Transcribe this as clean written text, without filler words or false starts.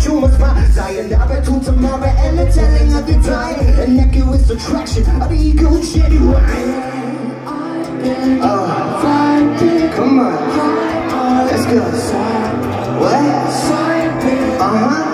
tumors, my sayonara to tomorrow, and the telling of the tide, and that is attraction of ego genuine. Oh, come on, let's go. What? Uh-huh.